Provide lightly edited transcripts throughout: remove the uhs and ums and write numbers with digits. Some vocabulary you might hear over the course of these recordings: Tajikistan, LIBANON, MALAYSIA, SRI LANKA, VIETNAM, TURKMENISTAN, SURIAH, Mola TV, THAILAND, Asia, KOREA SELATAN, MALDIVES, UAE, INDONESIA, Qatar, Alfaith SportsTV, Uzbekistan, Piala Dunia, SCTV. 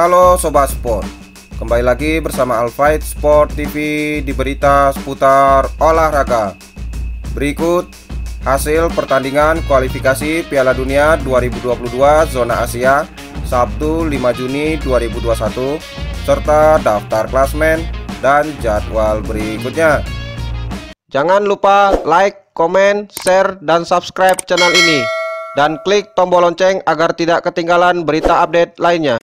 Halo Sobat Sport, kembali lagi bersama Alfaith SportsTV di berita seputar olahraga. Berikut hasil pertandingan kualifikasi Piala Dunia 2022 zona Asia Sabtu 5 Juni 2021 serta daftar klasmen dan jadwal berikutnya. Jangan lupa like, komen, share, dan subscribe channel ini, dan klik tombol lonceng agar tidak ketinggalan berita update lainnya.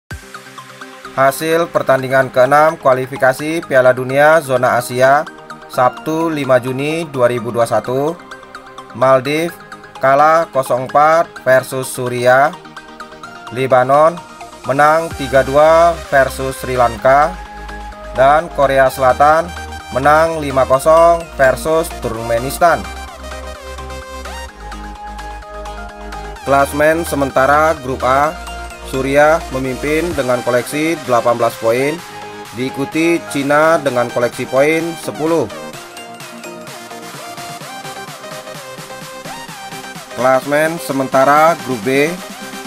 Hasil pertandingan ke-6 kualifikasi Piala Dunia zona Asia Sabtu 5 Juni 2021, Maldives kalah 0-4 versus Suriah, Libanon menang 3-2 versus Sri Lanka, dan Korea Selatan menang 5-0 versus Turkmenistan. Klasemen sementara grup A, Suriah memimpin dengan koleksi 18 poin, diikuti Cina dengan koleksi poin 10. Klasemen sementara grup B,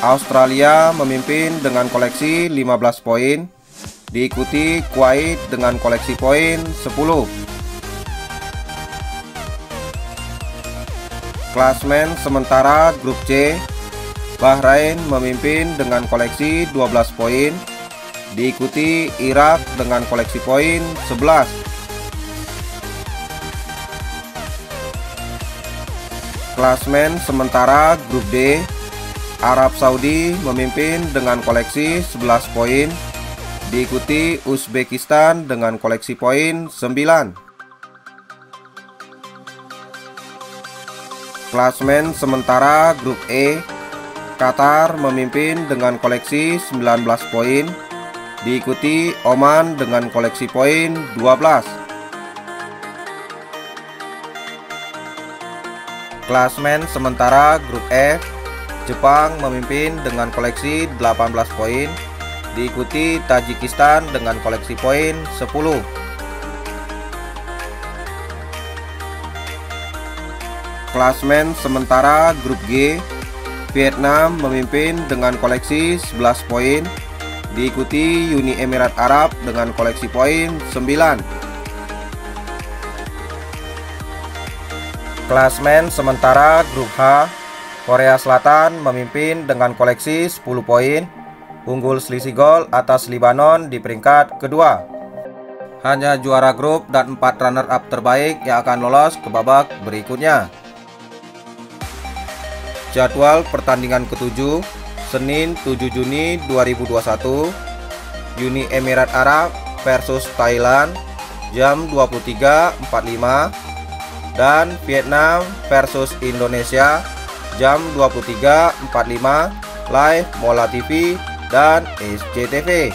Australia memimpin dengan koleksi 15 poin, diikuti Kuwait dengan koleksi poin 10. Klasemen sementara grup C, Bahrain memimpin dengan koleksi 12 poin, diikuti Irak dengan koleksi poin 11. Klasemen sementara grup D, Arab Saudi memimpin dengan koleksi 11 poin, diikuti Uzbekistan dengan koleksi poin 9. Klasemen sementara grup E, Qatar memimpin dengan koleksi 19 poin, diikuti Oman dengan koleksi poin 12. Klasemen sementara grup F, Jepang memimpin dengan koleksi 18 poin, diikuti Tajikistan dengan koleksi poin 10. Klasemen sementara grup G, Vietnam memimpin dengan koleksi 11 poin, diikuti Uni Emirat Arab dengan koleksi poin 9. Klasemen sementara grup H, Korea Selatan memimpin dengan koleksi 10 poin, unggul selisih gol atas Libanon di peringkat kedua. Hanya juara grup dan 4 runner-up terbaik yang akan lolos ke babak berikutnya. Jadwal pertandingan ke-7, Senin 7 Juni 2021, Uni Emirat Arab versus Thailand jam 23.45 dan Vietnam versus Indonesia jam 23.45 live Mola TV dan SCTV.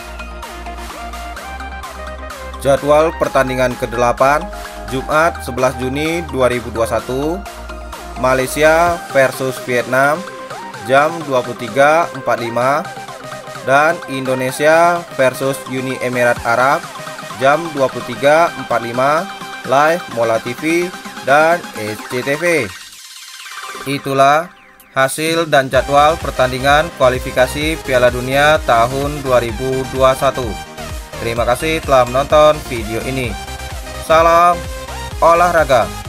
Jadwal pertandingan ke-8, Jumat 11 Juni 2021, Malaysia versus Vietnam jam 23.45 dan Indonesia versus Uni Emirat Arab jam 23.45 live Mola TV dan SCTV. Itulah hasil dan jadwal pertandingan kualifikasi Piala Dunia tahun 2021. Terima kasih telah menonton video ini. Salam olahraga.